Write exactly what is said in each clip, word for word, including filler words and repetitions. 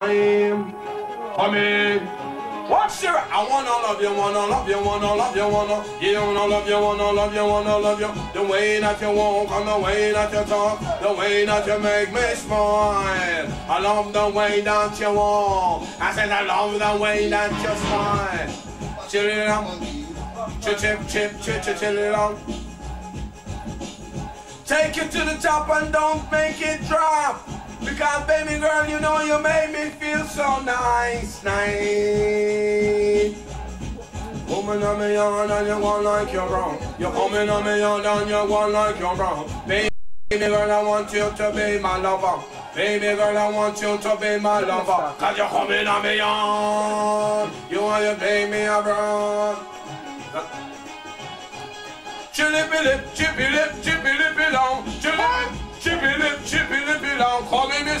Ameen. What's your? I wanna love you, wanna love you, wanna love you, wanna. You wanna love you, wanna love you, wanna love you. The way that you walk and the way that you talk, the way that you make me smile. I love the way that you walk. I said I love the way that you smile. Chill it out, chip chip chip chip chill it out. Take it to the top and don't make it drop. Because baby girl, you know you made me feel so nice, nice. Woman on me yard and you want like you're wrong. You're coming on me yard and you want like you're wrong. Baby girl, I want you to be my lover. Baby girl, I want you to be my lover. Cause you're coming on me yard. You want to play me around. Chippy lip, chippy lip, chippy lip along. Chippy lip, chippy lip. Call me Miss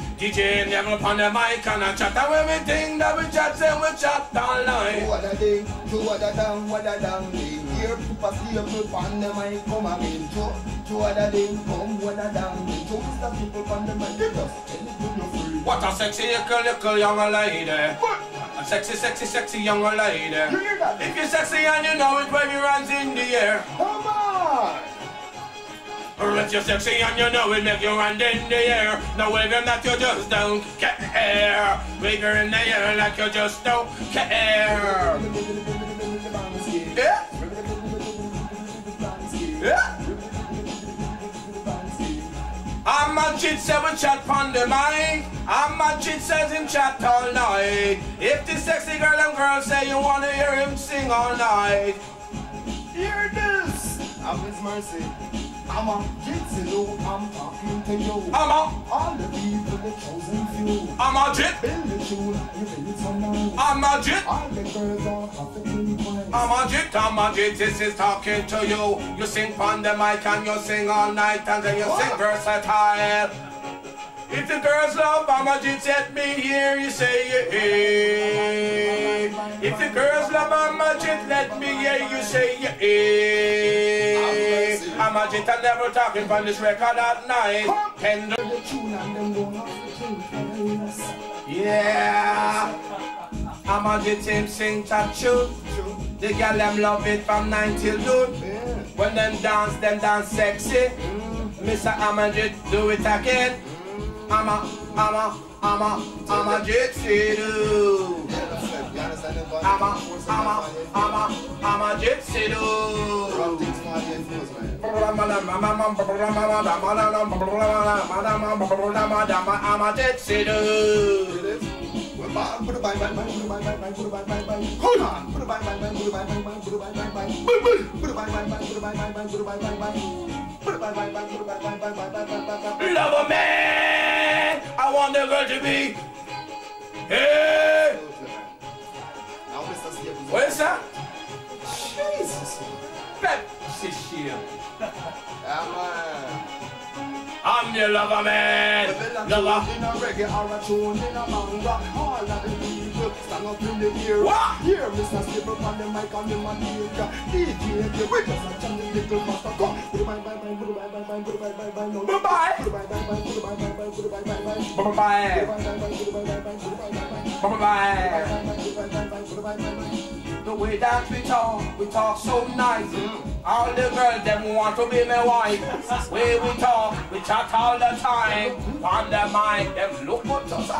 D J never on the mic and I chat out everything that we chat say we chat all night. What a day, what a down, what a down day. Here to pass the people on the mic, come again. What a day, come, what a damn day. Choose the people from the man, they just tell you to your free. What a sexy, little, little young lady. What? A sexy, sexy, sexy young lady. You hear that? If you're sexy and you know it, wave your hands in the air. Come on! If you're sexy and you know it, make your hand in the air. Now wave them that you just don't care. Wave her in the air like you just don't care. Yeah? Yeah? Amijit says we chat on the mic. Amijit says him chat all night. If the sexy girl and girl say you wanna hear him sing all night, hear this. I'm his mercy. Amijit says you, I'm talking to you. I'm a all the people the chosen few. Amijit build the tune, you build it so nice. Amijit all the girls are happy twice. Amijit, Amijit, this is talking to you. You sing on the mic and you sing all night and then you what? Sing versatile. If the girls love Amijit, let me hear you say yeah. If the girls love Amijit, let me hear you say yeah. Amijit, I'm never talking from this record at night. Yeah. Amijit him sing tattoo. The girl them love it from nine till noon. When them dance, them dance sexy. Mister Amijit do it again. I'm a, I'm a, I'm a, I'm a gypsy do. I'm a, I'm a, I'm a, I'm a gypsy do. Hold on. Love a man. I want the girl to be. Hey! What is that? Jesus. Pepsi shield. I'm your lover, man. Lover. In a reggae or a tune in a manga. All of the people stand up in the ear. What? Here, Mister Skipper, on the mic, on the mandolin. D J, we just a little master. Come. Bye, bye, bye, bye, bye, bye, bye, bye, bye, bye. Bye, bye, bye, bye. Bye-bye. Bye-bye. The way that we talk, we talk so nice. Mm. All the girls them want to be my wife. Way we talk, we chat all the time. On the mind, them look at us.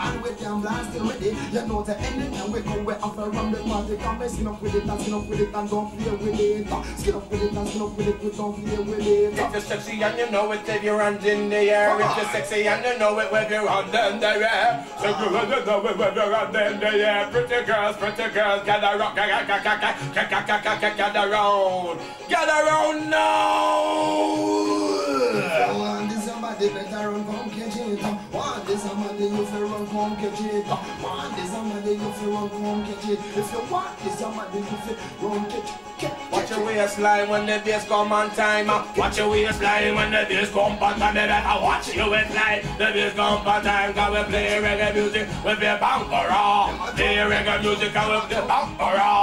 And with them blasting with it, you know the ending and we go way off around the party. Come and skin up with it and skin up with it and don't play with it. Skin up with it and skin up with it, we don't play with it. If you're sexy and you know it, wave your hands in the air. If you're sexy and you know it, wave your hands in the air. So you know it, wave your hands in the air. Pretty girls, pretty girls, gather round, gather round, gather round now. One December, they better run from kitchen. One December. somebody you feel run home catch it. Man, there's somebody you feel run home catch it. If you want, there's somebody you feel run catch it. Watch your way slide when the bass come on time. Watch your way slide when the bass come on time. I watch you way slide, the bass come on time. Cause we play reggae music, we play bangora. Play reggae music, cause we play bangora.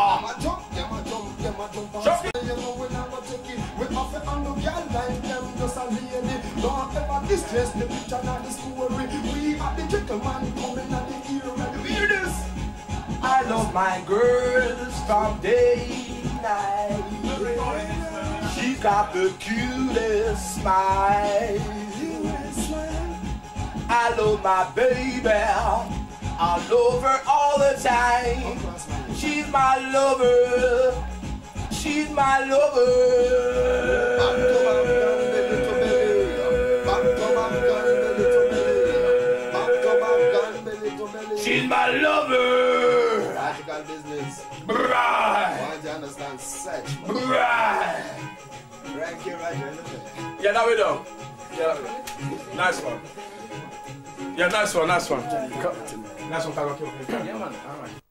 Distress the picture not the story. We are the gentleman coming at the ear and we hear this. I love my girls from day night. She's got the cutest smile. I love my baby all over all the time. She's my lover. She's my lover. She's my lover! Practical business. Right! Why do you understand such? Right! Right here, right here. Yeah, that way though. Yeah, nice one. Yeah, nice one, nice one. Nice one, Taro. Yeah, man. Alright.